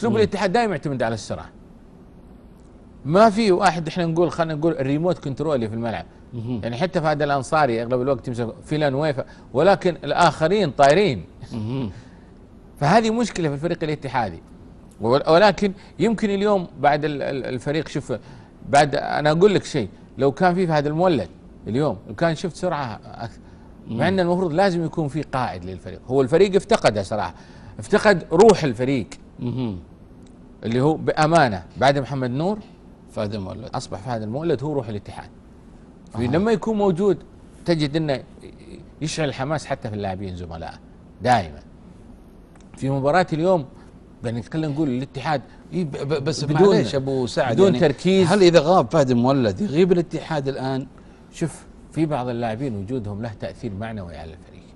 اسلوب الاتحاد دائما يعتمد على السرعه. ما في واحد احنا نقول خلينا نقول الريموت كنترولي في الملعب. يعني حتى فهد الانصاري اغلب الوقت يمسك فيلا نويفا، ولكن الاخرين طايرين. فهذه مشكله في الفريق الاتحادي. ولكن يمكن اليوم بعد الفريق، شوف بعد انا اقول لك شيء، لو كان في فهد المولد اليوم وكان شفت سرعه اكثر، مع ان المفروض لازم يكون في قائد للفريق. هو الفريق افتقده صراحه، افتقد روح الفريق اللي هو بامانه. بعد محمد نور فهد المولد، اصبح فهد المولد هو روح الاتحاد. لما يكون موجود تجد انه يشعل الحماس حتى في اللاعبين زملائه دائما. في مباراه اليوم خلينا نقول الاتحاد بس معليش ابو سعد، بدون يعني تركيز. هل اذا غاب فهد المولد يغيب الاتحاد الان؟ شوف في بعض اللاعبين وجودهم له تاثير معنوي على الفريق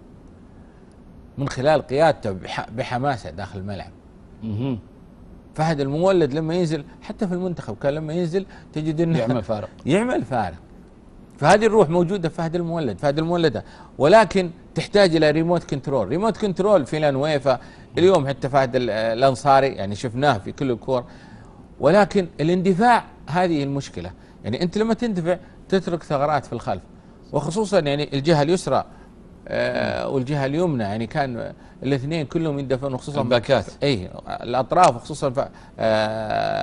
من خلال قيادته بحماسه داخل الملعب. فهد المولد لما ينزل حتى في المنتخب كان لما ينزل تجد انه يعمل فارق، يعمل فارق. فهذه الروح موجوده في فهد المولد، فهد المولد ولكن تحتاج الى ريموت كنترول، ريموت كنترول في لانويفا اليوم حتى فهد الانصاري يعني شفناه في كل الكور. ولكن الاندفاع هذه المشكله، يعني انت لما تندفع تترك ثغرات في الخلف، وخصوصا يعني الجهه اليسرى والجهه اليمنى، يعني كان الاثنين كلهم يندفعون، خصوصا الباكات اي الاطراف، وخصوصا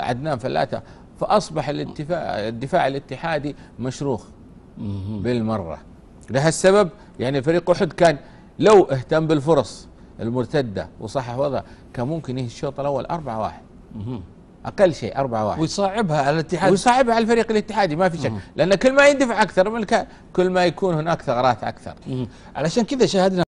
عدنان فلاته. فاصبح الدفاع الاتحادي مشروخ بالمره. لهالسبب يعني فريق احد كان لو اهتم بالفرص المرتده وصحح وضعه كان ممكن ينهي الشوط الاول 4-1 اقل شيء 4-1، ويصعبها على الاتحاد، ويصعبها على الفريق الاتحادي ما في شك، لان كل ما يندفع اكثر كل ما يكون هناك ثغرات اكثر. علشان كذا شاهدنا